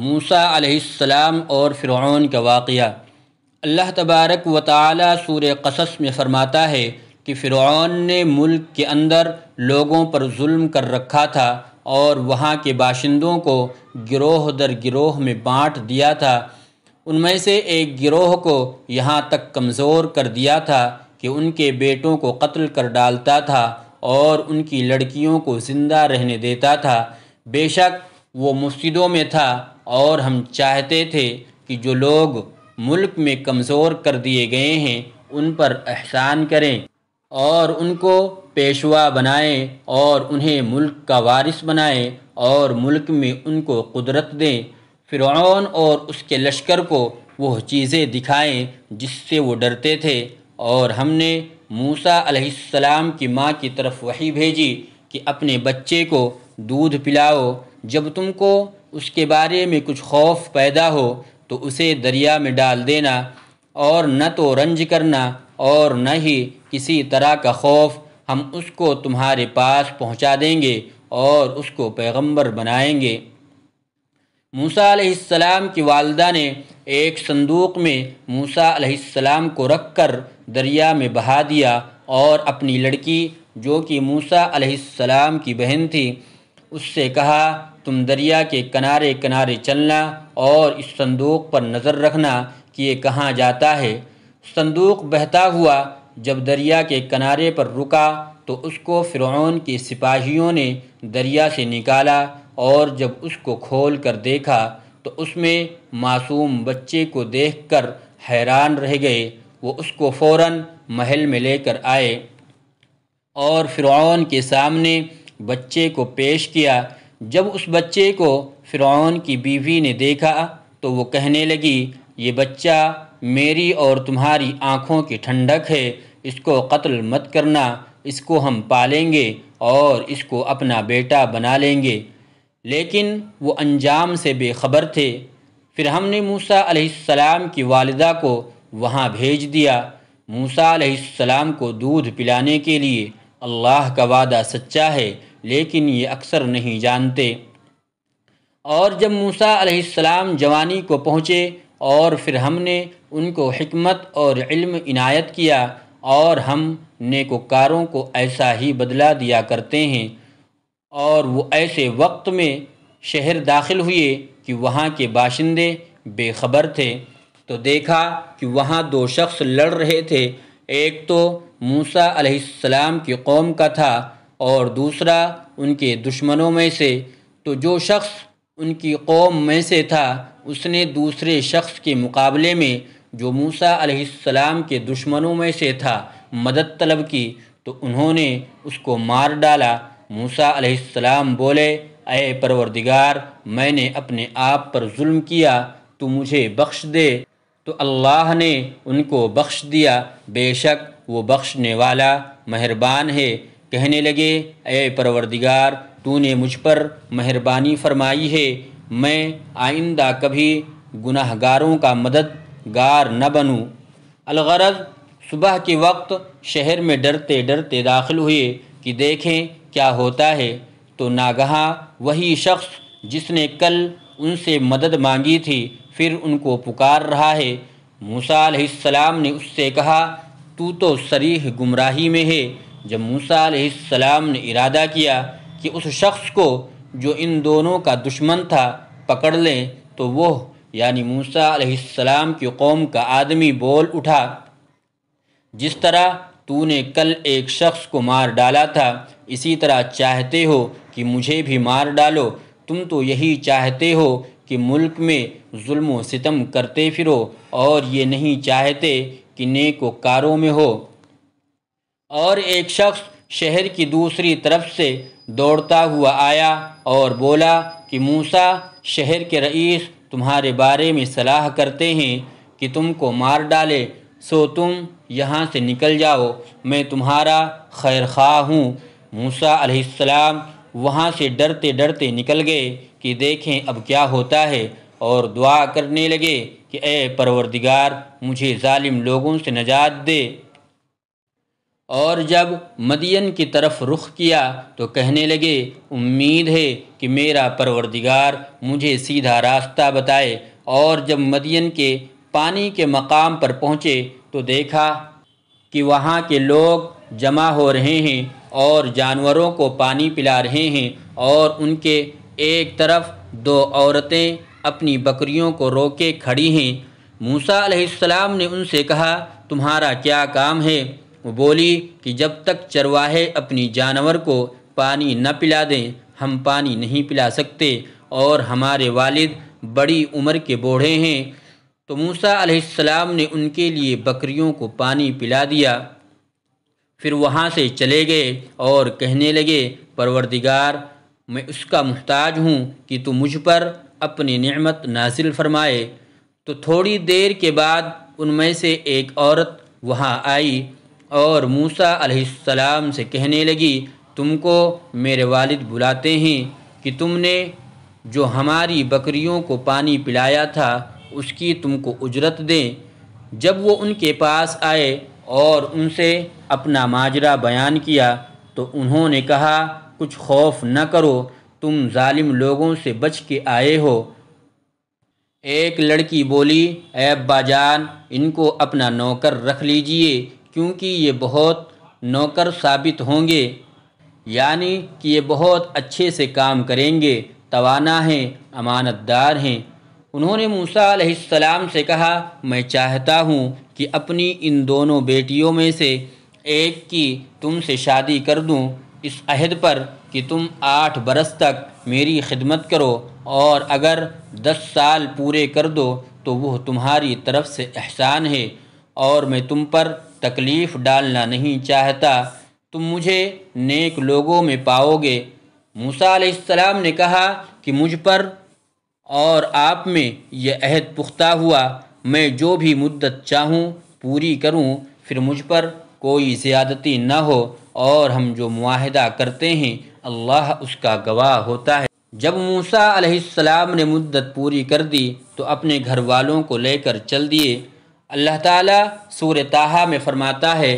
मूसा अलैहिस्सलाम और फिरौन का वाक़या। अल्लाह तबारक व तआला सूरह कस्सस में फ़रमाता है कि फिरौन ने मुल्क के अंदर लोगों पर जुल्म कर रखा था और वहाँ के बाशिंदों को गिरोह दर गिरोह में बाँट दिया था। उनमें से एक गिरोह को यहाँ तक कमज़ोर कर दिया था कि उनके बेटों को कत्ल कर डालता था और उनकी लड़कियों को ज़िंदा रहने देता था। बेशक वो मुफ्सिदों में था और हम चाहते थे कि जो लोग मुल्क में कमज़ोर कर दिए गए हैं उन पर एहसान करें और उनको पेशवा बनाएं और उन्हें मुल्क का वारिस बनाएं और मुल्क में उनको कुदरत दें। फिरौन और उसके लश्कर को वह चीज़ें दिखाएं जिससे वो डरते थे। और हमने मूसा अलैहिस्सलाम की माँ की तरफ वही भेजी कि अपने बच्चे को दूध पिलाओ, जब तुमको उसके बारे में कुछ खौफ पैदा हो तो उसे दरिया में डाल देना और न तो रंज करना और न ही किसी तरह का खौफ। हम उसको तुम्हारे पास पहुँचा देंगे और उसको पैगंबर बनाएंगे। मूसा अलैहिस्सलाम की वालदा ने एक संदूक में मूसा अलैहिस्सलाम को रखकर दरिया में बहा दिया और अपनी लड़की जो कि मूसा अलैहिस्सलाम की बहन थी उससे कहा, तुम दरिया के किनारे किनारे चलना और इस संदूक पर नज़र रखना कि ये कहाँ जाता है। संदूक बहता हुआ जब दरिया के किनारे पर रुका तो उसको फिरौन के सिपाहियों ने दरिया से निकाला और जब उसको खोल कर देखा तो उसमें मासूम बच्चे को देखकर हैरान रह गए। वो उसको फ़ौरन महल में लेकर आए और फिरौन के सामने बच्चे को पेश किया। जब उस बच्चे को फिरौन की बीवी ने देखा तो वो कहने लगी, ये बच्चा मेरी और तुम्हारी आँखों की ठंडक है, इसको कत्ल मत करना, इसको हम पालेंगे और इसको अपना बेटा बना लेंगे। लेकिन वो अंजाम से बेखबर थे। फिर हमने मूसा अलैहिस्सलाम की वालिदा को वहाँ भेज दिया मूसा अलैहिस्सलाम को दूध पिलाने के लिए। अल्लाह का वादा सच्चा है लेकिन ये अक्सर नहीं जानते। और जब मूसा अलैहिस्सलाम जवानी को पहुँचे और फिर हमने उनको हिकमत और इल्म इनायत किया और हम नेकोकारों को ऐसा ही बदला दिया करते हैं। और वो ऐसे वक्त में शहर दाखिल हुए कि वहाँ के बाशिंदे बेखबर थे तो देखा कि वहाँ दो शख्स लड़ रहे थे, एक तो मूसा अलैहिस्सलाम की कौम का था और दूसरा उनके दुश्मनों में से। तो जो शख्स उनकी कौम में से था उसने दूसरे शख्स के मुकाबले में जो मूसा अलैहिस्सलाम के दुश्मनों में से था मदद तलब की तो उन्होंने उसको मार डाला। मूसा अलैहिस्सलाम बोले, अए परवरदिगार, मैंने अपने आप पर जुल्म किया, तू मुझे बख्श दे। तो अल्लाह ने उनको बख्श दिया, बेशक वो बख्शने वाला मेहरबान है। कहने लगे, अए परवरदिगार, तूने मुझ पर मेहरबानी फरमाई है, मैं आइंदा कभी गुनाहगारों का मददगार न बनूँ। अलगरज सुबह के वक्त शहर में डरते डरते दाखिल हुए कि देखें क्या होता है, तो नागहा वही शख्स जिसने कल उनसे मदद मांगी थी फिर उनको पुकार रहा है। मूसा अलैहिस्सलाम ने उससे कहा, तू तो सरीह गुमराही में है। जब मूसा अलैहिस्सलाम ने इरादा किया कि उस शख्स को जो इन दोनों का दुश्मन था पकड़ लें तो वह यानी मूसा अलैहिस्सलाम की कौम का आदमी बोल उठा, जिस तरह तूने कल एक शख्स को मार डाला था इसी तरह चाहते हो कि मुझे भी मार डालो। तुम तो यही चाहते हो कि मुल्क में जुल्म व सितम करते फिरो और ये नहीं चाहते कि नेकोकारों में हो। और एक शख्स शहर की दूसरी तरफ से दौड़ता हुआ आया और बोला कि मूसा, शहर के रईस तुम्हारे बारे में सलाह करते हैं कि तुमको मार डाले, सो तुम यहाँ से निकल जाओ, मैं तुम्हारा खैर खा हूँ। मूसा अलैहिस्सलाम वहाँ से डरते डरते निकल गए कि देखें अब क्या होता है और दुआ करने लगे कि ए परवरदिगार, मुझे जालिम लोगों से नजात दे। और जब मदियन की तरफ रुख किया तो कहने लगे, उम्मीद है कि मेरा परवरदिगार मुझे सीधा रास्ता बताए। और जब मदियन के पानी के मकाम पर पहुँचे तो देखा कि वहाँ के लोग जमा हो रहे हैं और जानवरों को पानी पिला रहे हैं, और उनके एक तरफ दो औरतें अपनी बकरियों को रोके खड़ी हैं। मूसा अलैहिस्सलाम ने उनसे कहा, तुम्हारा क्या काम है? वो बोली कि जब तक चरवाहे अपनी जानवर को पानी न पिला दें हम पानी नहीं पिला सकते, और हमारे वालिद बड़ी उम्र के बूढ़े हैं। तो मूसा अलैहिस्सलाम ने उनके लिए बकरियों को पानी पिला दिया, फिर वहाँ से चले गए और कहने लगे, परवरदिगार मैं उसका मुहताज हूँ कि तू मुझ पर अपनी नेमत नाजिल फरमाए। तो थोड़ी देर के बाद उनमें से एक औरत वहाँ आई और मूसा अलैहिस्सलाम से कहने लगी, तुमको मेरे वालिद बुलाते हैं कि तुमने जो हमारी बकरियों को पानी पिलाया था उसकी तुमको उजरत दें। जब वो उनके पास आए और उनसे अपना माजरा बयान किया तो उन्होंने कहा, कुछ खौफ न करो, तुम जालिम लोगों से बच के आए हो। एक लड़की बोली, ऐ अब्बा जान, इनको अपना नौकर रख लीजिए क्योंकि ये बहुत नौकर साबित होंगे, यानी कि ये बहुत अच्छे से काम करेंगे, तवाना हैं, अमानतदार हैं। उन्होंने मूसा अलैहिस्सलाम से कहा, मैं चाहता हूँ कि अपनी इन दोनों बेटियों में से एक की तुमसे शादी कर दूँ, इस अहद पर कि तुम 8 बरस तक मेरी खिदमत करो और अगर 10 साल पूरे कर दो तो वह तुम्हारी तरफ़ से एहसान है, और मैं तुम पर तकलीफ़ डालना नहीं चाहता, तुम मुझे नेक लोगों में पाओगे। मूसा अलैहिस्सलाम ने कहा कि मुझ पर और आप में यह अहद पुख्ता हुआ, मैं जो भी मुद्दत चाहूँ पूरी करूँ, फिर मुझ पर कोई ज़्यादती न हो, और हम जो मुआहदा करते हैं अल्लाह उसका गवाह होता है। जब मूसा अलैहिस्सलाम ने मुद्दत पूरी कर दी तो अपने घर वालों को लेकर चल दिए। अल्लाह ताला सूरह ताहा में फरमाता है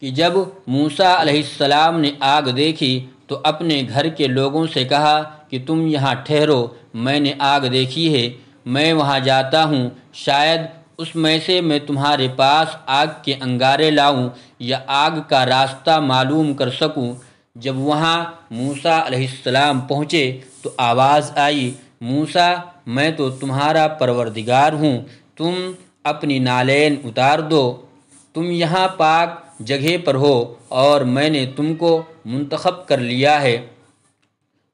कि जब मूसा अलैहिस्सलाम ने आग देखी तो अपने घर के लोगों से कहा कि तुम यहाँ ठहरो, मैंने आग देखी है, मैं वहाँ जाता हूँ, शायद उसमें से मैं तुम्हारे पास आग के अंगारे लाऊं या आग का रास्ता मालूम कर सकूं। जब वहाँ मूसा अलैहिस्सलाम पहुँचे तो आवाज़ आई, मूसा मैं तो तुम्हारा परवरदिगार हूँ, तुम अपनी नालेन उतार दो, तुम यहाँ पाक जगह पर हो और मैंने तुमको मुंतखब कर लिया है,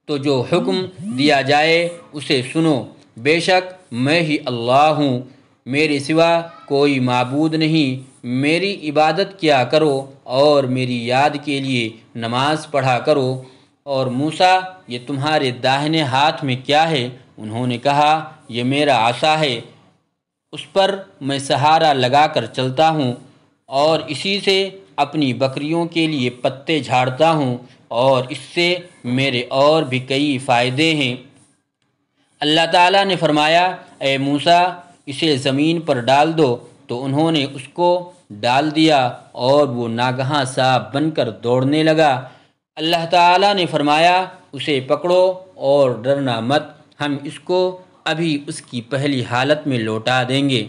तो जो हुक्म दिया जाए उसे सुनो, बेशक मैं ही अल्लाह हूँ, मेरे सिवा कोई माबूद नहीं, मेरी इबादत किया करो और मेरी याद के लिए नमाज पढ़ा करो। और मूसा ये तुम्हारे दाहिने हाथ में क्या है? उन्होंने कहा, ये मेरा आसा है, उस पर मैं सहारा लगा कर चलता हूँ और इसी से अपनी बकरियों के लिए पत्ते झाड़ता हूँ, और इससे मेरे और भी कई फ़ायदे हैं। अल्लाह ताला ने फरमाया, ए मूसा इसे ज़मीन पर डाल दो, तो उन्होंने उसको डाल दिया और वो नागहां सांप बनकर दौड़ने लगा। अल्लाह ताला ने फरमाया, उसे पकड़ो और डरना मत, हम इसको अभी उसकी पहली हालत में लौटा देंगे,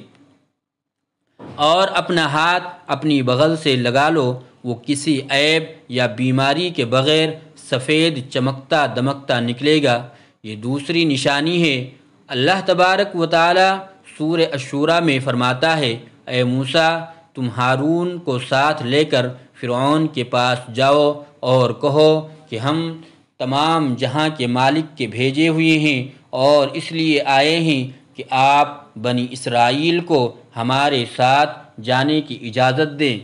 और अपना हाथ अपनी बगल से लगा लो, वो किसी ऐब या बीमारी के बग़ैर सफ़ेद चमकता दमकता निकलेगा। ये दूसरी निशानी है। अल्लाह तबारक व ताला सूरह अशुरा में फरमाता है, ए मूसा तुम हारून को साथ लेकर फिरौन के पास जाओ और कहो कि हम तमाम जहां के मालिक के भेजे हुए हैं और इसलिए आए हैं कि आप बनी इसराइल को हमारे साथ जाने की इजाज़त दें।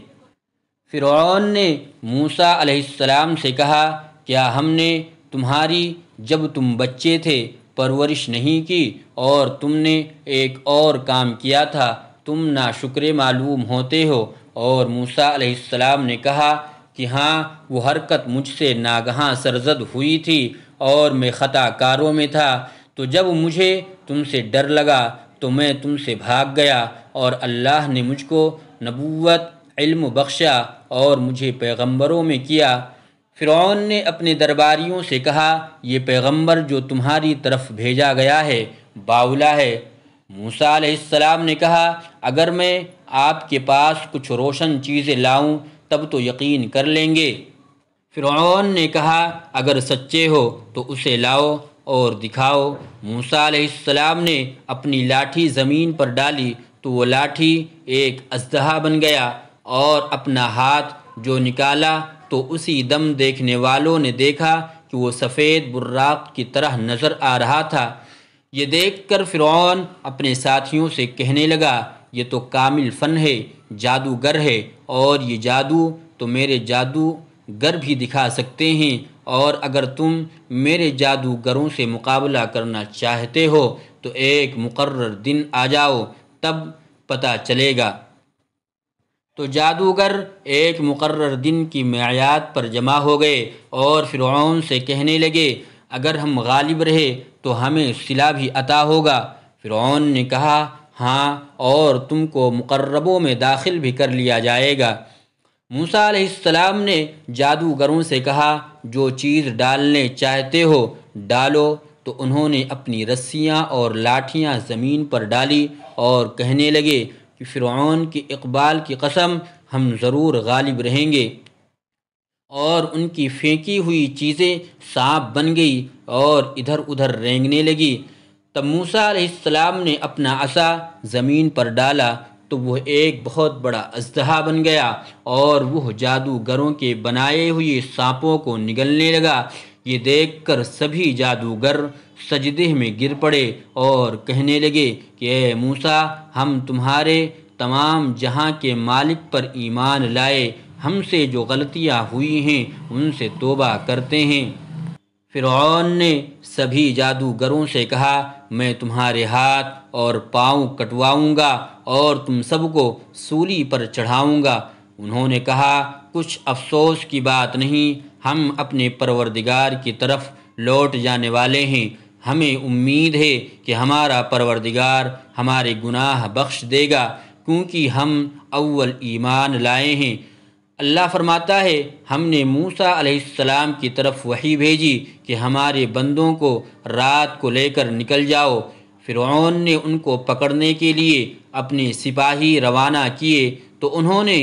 फिरौन ने मूसा अलैहिस्सलाम से कहा, क्या हमने तुम्हारी जब तुम बच्चे थे परवरिश नहीं की और तुमने एक और काम किया था, तुम नाशुक्रे मालूम होते हो? और मूसा अलैहिस्सलाम ने कहा कि हाँ, वो हरकत मुझसे नागहां सरजद हुई थी और मैं खताकारों में था, तो जब मुझे तुमसे डर लगा तो मैं तुमसे भाग गया और अल्लाह ने मुझको नबूवत इल्म बख्शा और मुझे पैगंबरों में किया। फिरौन ने अपने दरबारियों से कहा, ये पैगंबर जो तुम्हारी तरफ भेजा गया है बावला है। मूसा अलैहिस्सलाम ने कहा, अगर मैं आपके पास कुछ रोशन चीज़ें लाऊं तब तो यकीन कर लेंगे। फिरौन ने कहा, अगर सच्चे हो तो उसे लाओ और दिखाओ। मूसा अलैहिस्सलाम ने अपनी लाठी ज़मीन पर डाली तो वो लाठी एक अजदहा बन गया और अपना हाथ जो निकाला तो उसी दम देखने वालों ने देखा कि वो सफ़ेद बुर्राक की तरह नज़र आ रहा था। ये देखकर फिरौन अपने साथियों से कहने लगा, ये तो कामिल फ़न है, जादूगर है और ये जादू तो मेरे जादूगर भी दिखा सकते हैं, और अगर तुम मेरे जादूगरों से मुकाबला करना चाहते हो तो एक मुकर्रर दिन आ जाओ, तब पता चलेगा। तो जादूगर एक मुकर्रर दिन की मियाद पर जमा हो गए और फिरौन से कहने लगे, अगर हम गालिब रहे तो हमें सिला भी अता होगा। फिरौन ने कहा, हाँ, और तुमको मुकर्रबों में दाखिल भी कर लिया जाएगा। मूसा अलैहिस्सलाम ने जादूगरों से कहा, जो चीज़ डालने चाहते हो डालो। तो उन्होंने अपनी रस्सियाँ और लाठियाँ ज़मीन पर डाली और कहने लगे कि फिरौन के इकबाल की कसम, हम ज़रूर गालिब रहेंगे। और उनकी फेंकी हुई चीज़ें सांप बन गई और इधर उधर रेंगने लगी। तब मूसा अलैहिस्सलाम ने अपना असा ज़मीन पर डाला तो वह एक बहुत बड़ा अजदहा बन गया और वह जादूगरों के बनाए हुए सांपों को निगलने लगा। ये देखकर सभी जादूगर सजदे में गिर पड़े और कहने लगे कि ए मूसा, हम तुम्हारे तमाम जहां के मालिक पर ईमान लाए, हमसे जो गलतियां हुई हैं उनसे तौबा करते हैं। फिरौन ने सभी जादूगरों से कहा, मैं तुम्हारे हाथ और पाँव कटवाऊंगा और तुम सबको सूली पर चढ़ाऊंगा। उन्होंने कहा, कुछ अफसोस की बात नहीं, हम अपने परवरदिगार की तरफ लौट जाने वाले हैं। हमें उम्मीद है कि हमारा परवरदिगार हमारे गुनाह बख्श देगा, क्योंकि हम अव्वल ईमान लाए हैं। अल्लाह फरमाता है, हमने मूसा अलैहिस्सलाम की तरफ वही भेजी कि हमारे बंदों को रात को लेकर निकल जाओ। फिरौन ने उनको पकड़ने के लिए अपने सिपाही रवाना किए तो उन्होंने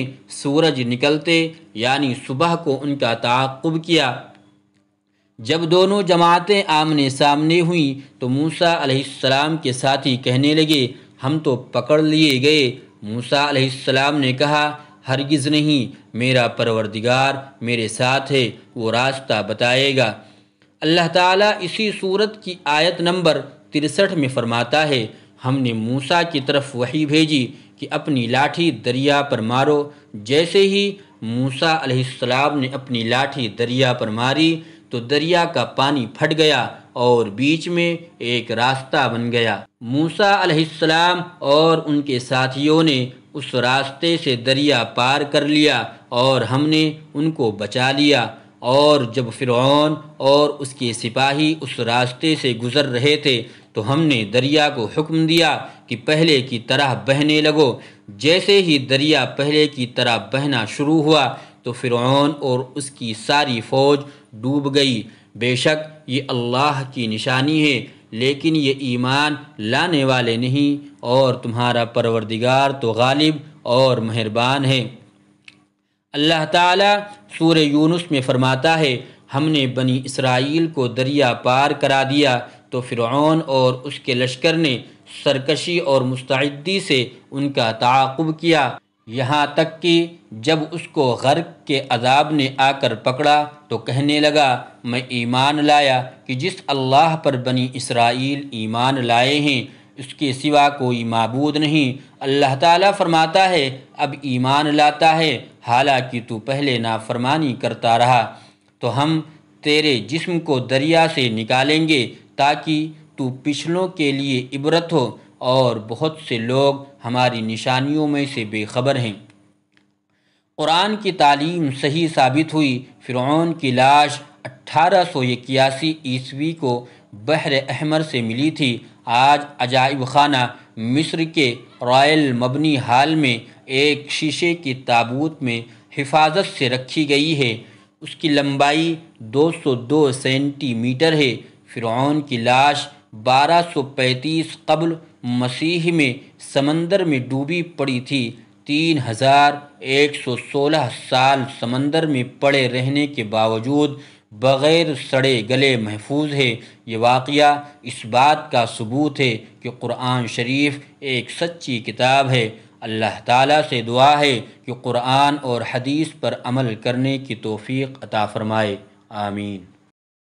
सूरज निकलते यानी सुबह को उनका ताक़ुब किया। जब दोनों जमातें आमने सामने हुईं तो मूसा अलैहिस्सलाम के साथी कहने लगे, हम तो पकड़ लिए गए। मूसा अलैहिस्सलाम ने कहा, हरगिज़ नहीं, मेरा परवरदिगार मेरे साथ है, वो रास्ता बताएगा। अल्लाह ताला इसी सूरत की आयत नंबर 63 में फरमाता है, हमने मूसा की तरफ वही भेजी कि अपनी लाठी दरिया पर मारो। जैसे ही मूसा अलैहिस्सलाम ने अपनी लाठी दरिया पर मारी तो दरिया का पानी फट गया और बीच में एक रास्ता बन गया। मूसा अलैहिस्सलाम और उनके साथियों ने उस रास्ते से दरिया पार कर लिया और हमने उनको बचा लिया। और जब फिरौन और उसके सिपाही उस रास्ते से गुज़र रहे थे तो हमने दरिया को हुक्म दिया कि पहले की तरह बहने लगो। जैसे ही दरिया पहले की तरह बहना शुरू हुआ तो फिरौन और उसकी सारी फ़ौज डूब गई। बेशक ये अल्लाह की निशानी है, लेकिन ये ईमान लाने वाले नहीं, और तुम्हारा परवरदिगार तो गालिब और मेहरबान है। अल्लाह ताला सूरह यूनुस में फरमाता है, हमने बनी इसराइल को दरिया पार करा दिया तो फिरौन और उसके लश्कर ने सरकशी और मुस्तइदी से उनका ताक़ुब किया, यहाँ तक कि जब उसको गर्क के अजाब ने आकर पकड़ा तो कहने लगा, मैं ईमान लाया कि जिस अल्लाह पर बनी इसराइल ईमान लाए हैं उसके सिवा कोई माबूद नहीं। अल्लाह ताला फरमाता है, अब ईमान लाता है, हालांकि तू पहले नाफरमानी करता रहा। तो हम तेरे जिस्म को दरिया से निकालेंगे ताकि तू पिछलों के लिए इबरत हो, और बहुत से लोग हमारी निशानियों में से बेखबर हैं। कुरान की तालीम सही साबित हुई। फिरौन की लाश 1881 ईस्वी को बहर अहमर से मिली थी। आज अजाइब खाना मिस्र के रॉयल मबनी हाल में एक शीशे के ताबूत में हिफाजत से रखी गई है। उसकी लंबाई 202 सेंटीमीटर है। फिरौन की लाश 1235 कब्ल मसीह में समंदर में डूबी पड़ी थी। 3116 साल समंदर में पड़े रहने के बावजूद बग़ैर सड़े गले महफूज है। ये वाक़या इस बात का सबूत है कि कुरान शरीफ एक सच्ची किताब है। अल्लाह ताला से दुआ है कि कुरान और हदीस पर अमल करने की तौफ़ीक़ अता फ़रमाए। आमीन।